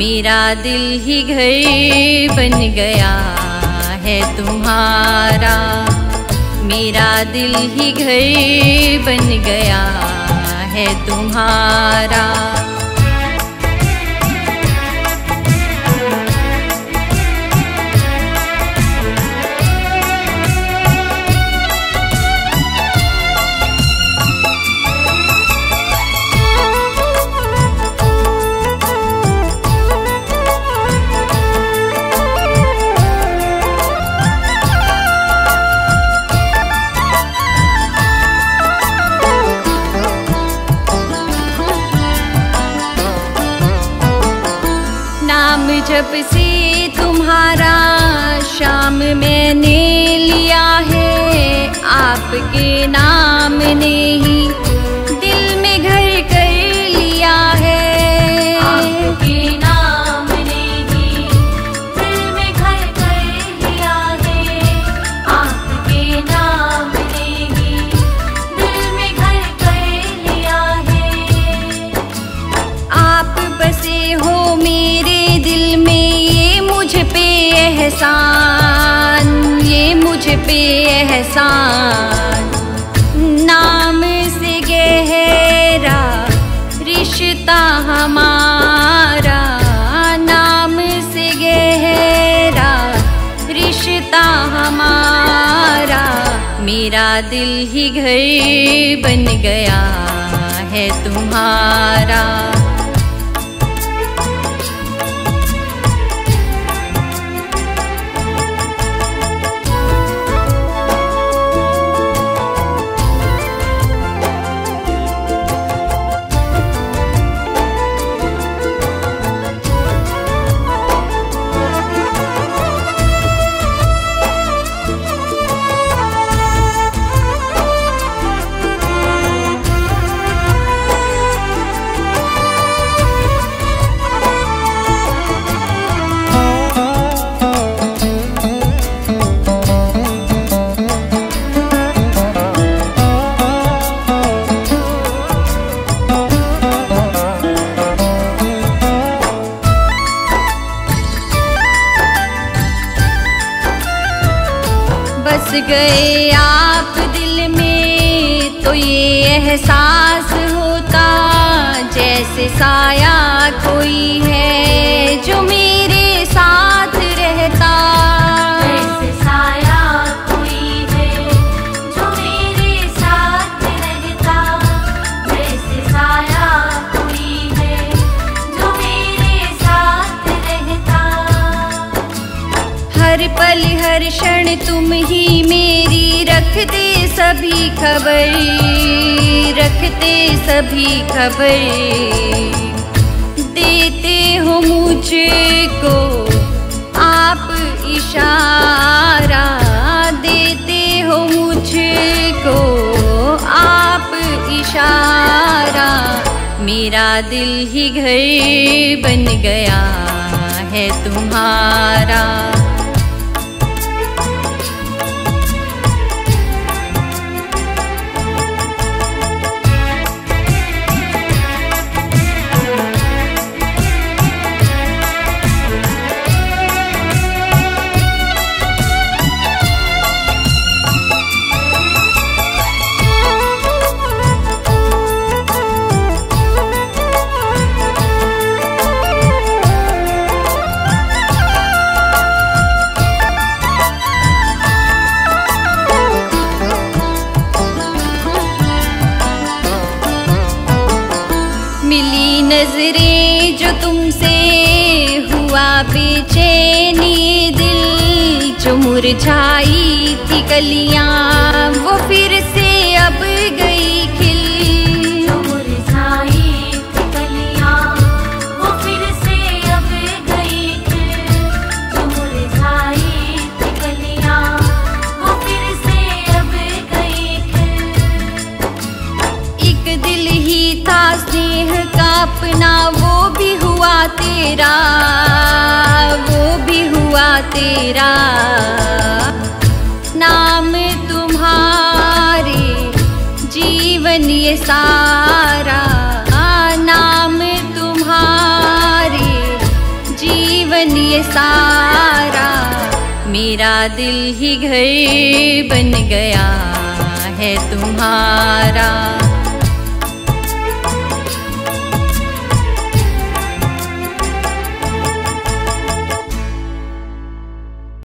मेरा दिल ही घर बन गया है तुम्हारा, मेरा दिल ही घर बन गया है तुम्हारा। जब से तुम्हारा शाम मैंने लिया है, आपके नाम ने ही दिल में घर कर लिया है, आपके नाम ने ही दिल में घर कर लिया है, आपके नाम ने ही दिल में घर कर लिया है। आप बसे हो मेरे दिल में, ये मुझ पे एहसान, ये मुझ पे एहसान। नाम से गहरा रिश्ता हमारा, नाम से गहरा रिश्ता हमारा। मेरा दिल ही घर बन गया है तुम्हारा। गए आप दिल में तो ये एहसास होता, जैसे साया कोई है जो मेरे साथ रहता, जैसे साया कोई है जो मेरे साथ रहता, जैसे साया कोई है जो मेरे साथ रहता। हर पल हर क्षण तुम ही मेरी रखते सभी खबर, रखते सभी खबर। देते हो मुझको आप इशारा, देते हो मुझको आप इशारा। मेरा दिल ही घर बन गया है तुम्हारा। मिली नजरें जो तुमसे हुआ बेचैनी दिल, जो मुरझाई थी कलियां वो फिर से अब गई खिल, जो मुरझाई थी कलियां वो फिर से अब गई खिल, जो मुरझाई थी कलियां वो फिर से अब गई खिल। एक दिल ही था स्नेह का अपना, वो भी हुआ तेरा, वो भी हुआ तेरा। नाम तुम्हारे जीवन ये सारा, नाम तुम्हारे ये सारा, मेरा दिल ही घर बन गया है तुम्हारा।